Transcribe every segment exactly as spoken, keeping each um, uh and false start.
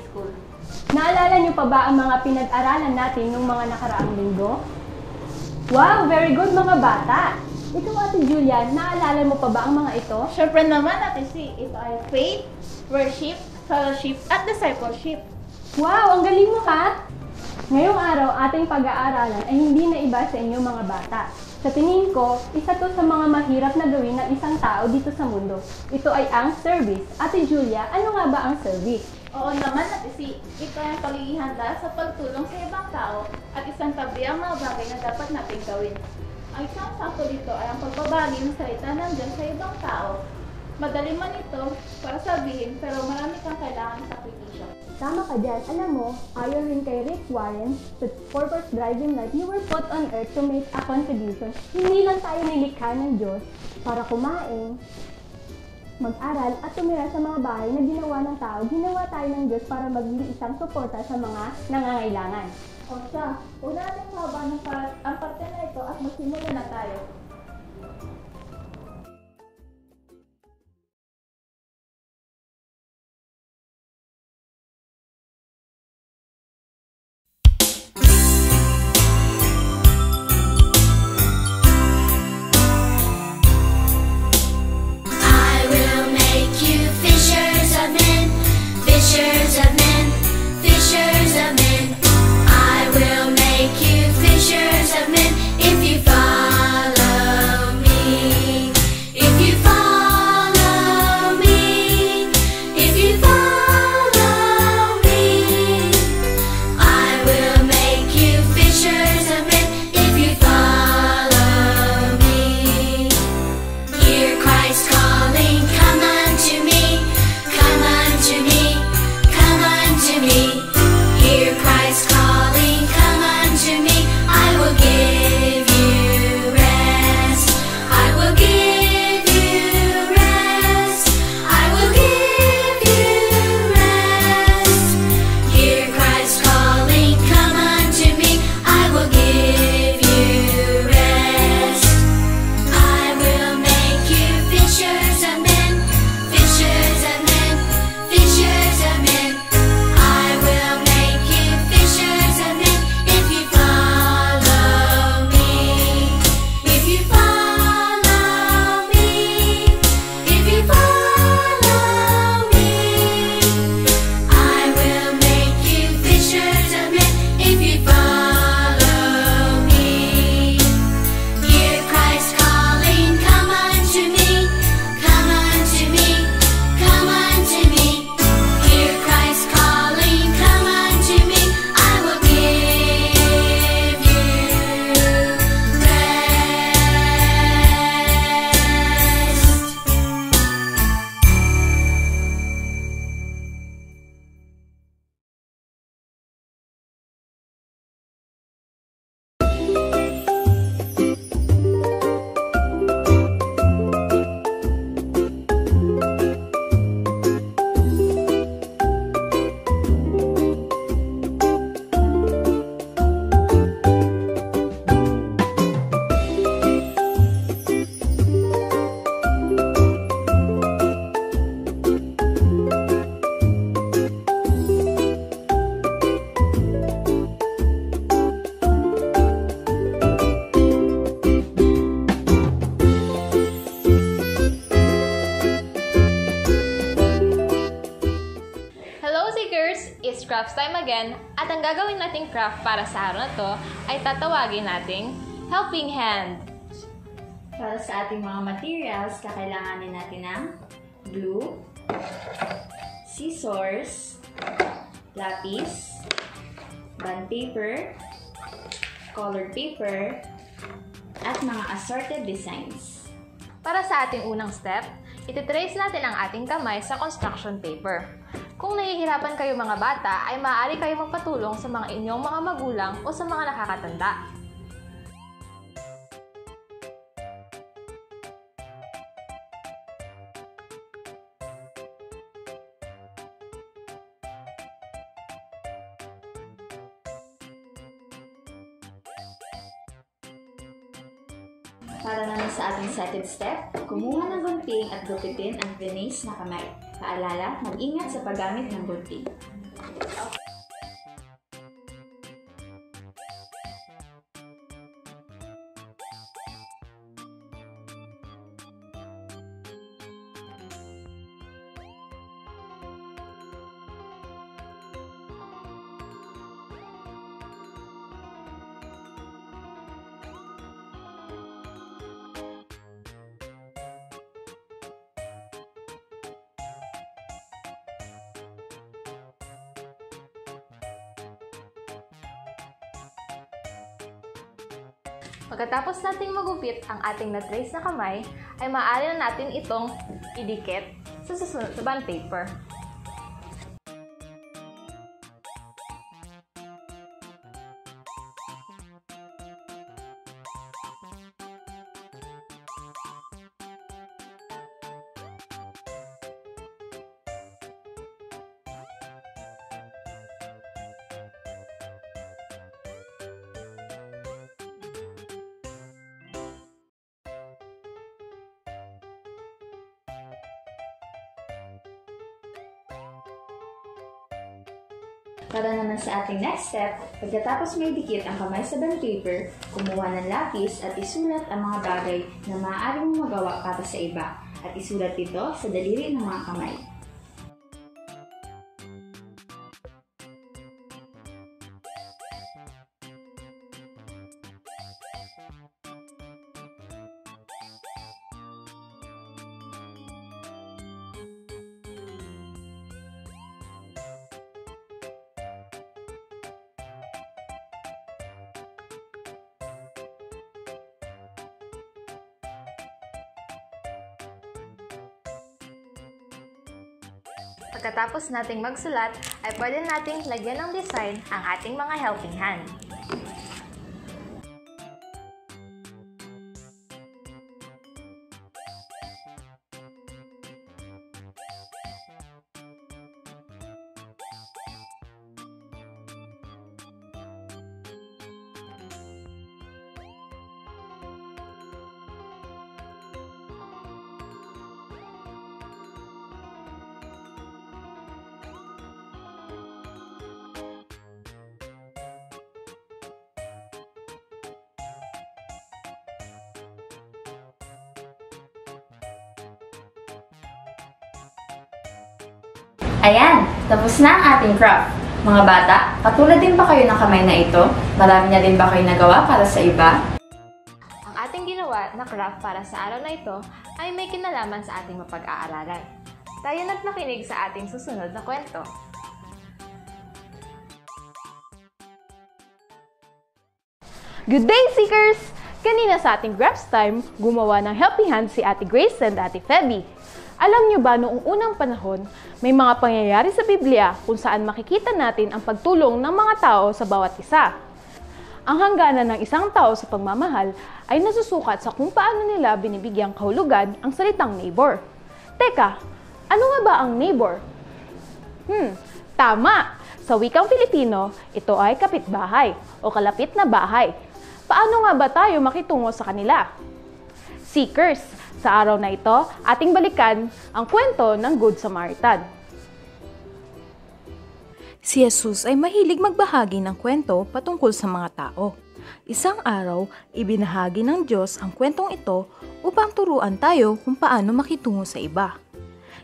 Sunday School. Naalala niyo pa ba ang mga pinag-aralan natin nung mga nakaraang linggo? Wow, very good mga bata! Ikaw, Ate Julia, naalala mo pa ba ang mga ito? Siyempre naman, Ate C. Ito ay faith, worship, fellowship, at discipleship. Wow, ang galing mo, Kat! Ngayong araw, ating pag-aaralan ay hindi na iba sa inyo mga bata. Sa tingin ko, isa to sa mga mahirap na gawin ng isang tao dito sa mundo. Ito ay ang service. Ate Julia, ano nga ba ang service? Oo naman, Ate C. Ito ay ang paghihanda sa pagtulong sa ibang tao at isang tabi ang mga bagay na dapat nating gawin. Ang isang sakto dito ay ang pagbabagi ng salita ng Diyos sa ibang tao. Madali man ito para sabihin, pero marami kang kailangan sa sakripisyo. Tama ka dyan. Alam mo, ayon rin kay Rick Warren, to purpose driving life, you were put on earth to make a contribution. Hindi lang tayo nilikha ng Diyos para kumain, mag-aral, at tumira sa mga bahay na ginawa ng tao. Ginawa tayo ng Diyos para maging isang suporta sa mga nangangailangan. O siya, una natin haba ng part, ang parte na ito at magsimula na tayo. At ang gagawin nating craft para sa araw na to ay tatawagin nating helping hand. Para sa ating mga materials, kakailanganin natin ng glue, scissors, lapis, bond paper, colored paper, at mga assorted designs. Para sa ating unang step, ititrace natin ang ating kamay sa construction paper. Kung nahihirapan kayo mga bata, ay maaari kayong magpatulong sa mga inyong mga magulang o sa mga nakakatanda. Para naman sa ating second step, kumuha ng gunting at gupitin ang veneers na kamay. Paalala, mag-ingat sa paggamit ng gunting. Pagkatapos nating magupit ang ating na-trace na kamay, ay maaari na natin itong idikit sa susunod sa bond paper. Para naman sa ating next step, pagkatapos may dikit ang kamay sa bond paper, kumuha ng lapis at isulat ang mga bagay na maaaring magawa para sa iba at isulat ito sa daliri ng mga kamay. Pagkatapos nating magsulat, ay pwede nating lagyan ng design ang ating mga helping hand. Ayan! Tapos na ang ating craft. Mga bata, patulad din ba kayo ng kamay na ito? Marami na din ba kayo nagawa para sa iba? Ang ating ginawa na craft para sa araw na ito ay may kinalaman sa ating mapag-aaralan. Tayo na't makinig sa ating susunod na kwento. Good day, Seekers! Kanina sa ating crafts time, gumawa ng helping hand si Ate Grace and Ate Febby. Alam niyo ba, noong unang panahon, may mga pangyayari sa Biblia kung saan makikita natin ang pagtulong ng mga tao sa bawat isa. Ang hangganan ng isang tao sa pagmamahal ay nasusukat sa kung paano nila binibigyang kahulugan ang salitang neighbor. Teka, ano nga ba ang neighbor? Hmm, tama! Sa wikang Filipino, ito ay kapitbahay o kalapit na bahay. Paano nga ba tayo makitungo sa kanila? Seekers, sa araw na ito, ating balikan ang kwento ng Good Samaritan. Si Jesus ay mahilig magbahagi ng kwento patungkol sa mga tao. Isang araw, ibinahagi ng Diyos ang kwentong ito upang turuan tayo kung paano makitungo sa iba.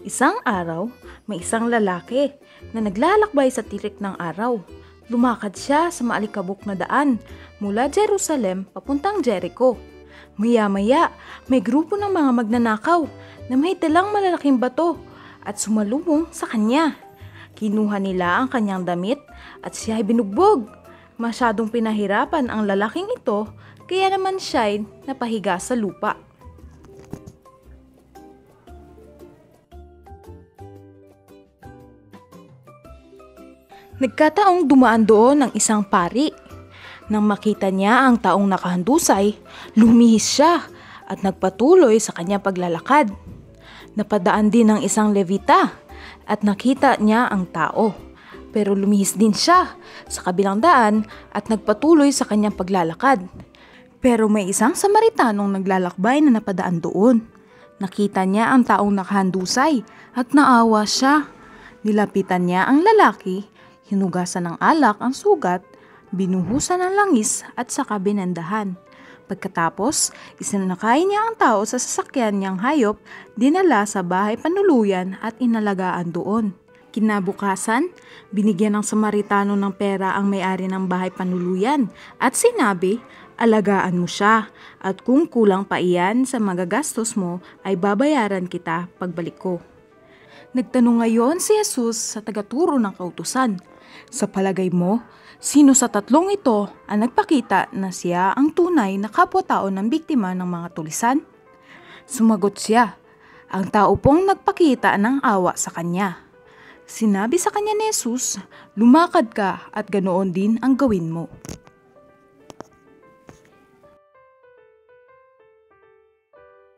Isang araw, may isang lalaki na naglalakbay sa tirik ng araw. Lumakad siya sa maalikabok na daan mula Jerusalem papuntang Jericho. Maya-maya, may grupo ng mga magnanakaw na may dalang malalaking bato at sumalubong sa kanya. Kinuha nila ang kanyang damit at siya ay binugbog. Masyadong pinahirapan ang lalaking ito kaya naman siya ay napahiga sa lupa. Nagkataong dumaan doon ang isang pari. Nang makita niya ang taong nakahandusay, lumihis siya at nagpatuloy sa kanyang paglalakad. Napadaan din ng isang levita at nakita niya ang tao. Pero lumihis din siya sa kabilang daan at nagpatuloy sa kanyang paglalakad. Pero may isang Samaritanong naglalakbay na napadaan doon. Nakita niya ang taong nakahandusay at naawa siya. Nilapitan niya ang lalaki Hinugasan ng alak ang sugat, binuhusan ng langis at saka binandahan. Pagkatapos, isinakay niya ang tao sa sasakyan niyang hayop, dinala sa bahay panuluyan at inalagaan doon. Kinabukasan, binigyan ng Samaritano ng pera ang may-ari ng bahay panuluyan at sinabi, alagaan mo siya at kung kulang pa iyan sa magagastos mo ay babayaran kita pagbalik ko. Nagtanong ngayon si Jesus sa tagaturo ng kautusan, sa palagay mo, sino sa tatlong ito ang nagpakita na siya ang tunay na kapwa-tao ng biktima ng mga tulisan? Sumagot siya, ang tao pong nagpakita ng awa sa kanya. Sinabi sa kanya ni Jesus, lumakad ka at ganoon din ang gawin mo.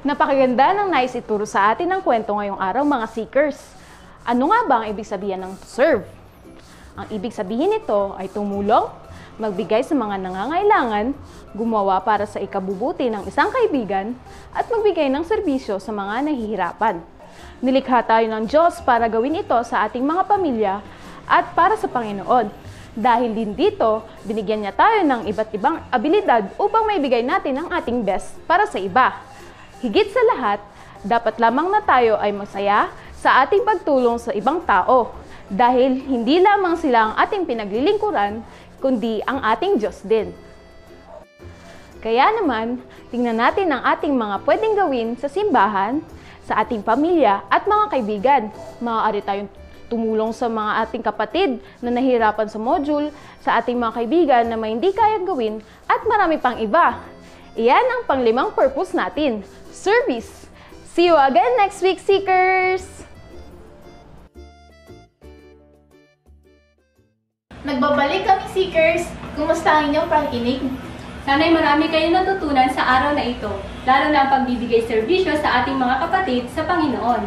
Napakaganda ng nais ituro sa atin ng kwento ngayong araw mga seekers. Ano nga ba ang ibig sabihin ng serve? Ang ibig sabihin nito ay tumulong, magbigay sa mga nangangailangan, gumawa para sa ikabubuti ng isang kaibigan, at magbigay ng serbisyo sa mga nahihirapan. Nilikha tayo ng Diyos para gawin ito sa ating mga pamilya at para sa Panginoon. Dahil din dito, binigyan niya tayo ng iba't ibang abilidad upang maibigay natin ang ating best para sa iba. Higit sa lahat, dapat lamang na tayo ay masaya sa ating pagtulong sa ibang tao dahil hindi lamang sila ang ating pinaglilingkuran, kundi ang ating Diyos din. Kaya naman, tingnan natin ang ating mga pwedeng gawin sa simbahan, sa ating pamilya at mga kaibigan. Maaari tayong tumulong sa mga ating kapatid na nahihirapan sa module, sa ating mga kaibigan na may hindi kayang gawin at marami pang iba. Iyan ang panglimang purpose natin, service. See you again next week, Seekers! Nagbabalik kami, Seekers! Kumusta ang inyong pakikinig? Sana'y marami kayong natutunan sa araw na ito, lalo na ang pagbibigay serbisyo sa ating mga kapatid sa Panginoon.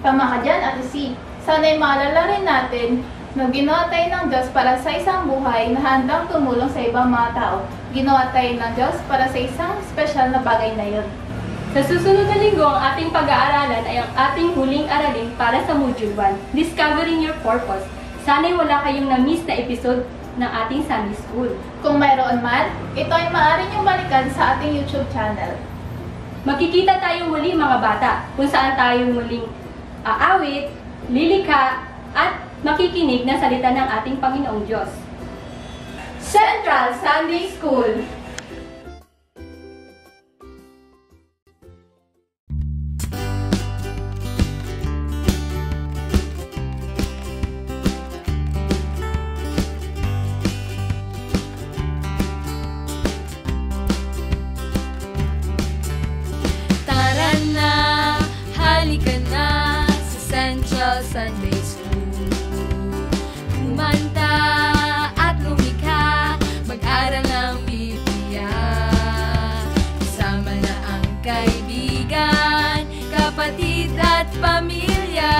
Tama ka dyan, Ate C. Sana'y maalala rin natin na ginawa tayo ng Diyos para sa isang buhay na handang tumulong sa ibang mga tao. Ginawa tayo ng Diyos para sa isang special na bagay na yun. Sa susunod na linggo, ang ating pag-aaralan ay ang ating huling aralin para sa Module one, Discovering Your Purpose. Sana'y wala kayong na-miss na episode ng ating Sunday School. Kung mayroon man, ito ay maaari niyong balikan sa ating YouTube channel. Makikita tayo muli mga bata kung saan tayo muling aawit, lilikha, at makikinig ng salita ng ating Panginoong Diyos. Central Sunday School. Sunday School. Kumanta at lumikha, mag-aral ng Biblia. Kasama na ang kaibigan, kapatid at pamilya.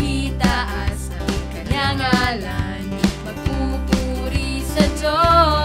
Itaas ang kanyang ngalan, magpupuri sa Diyos.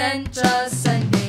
Central Sunday.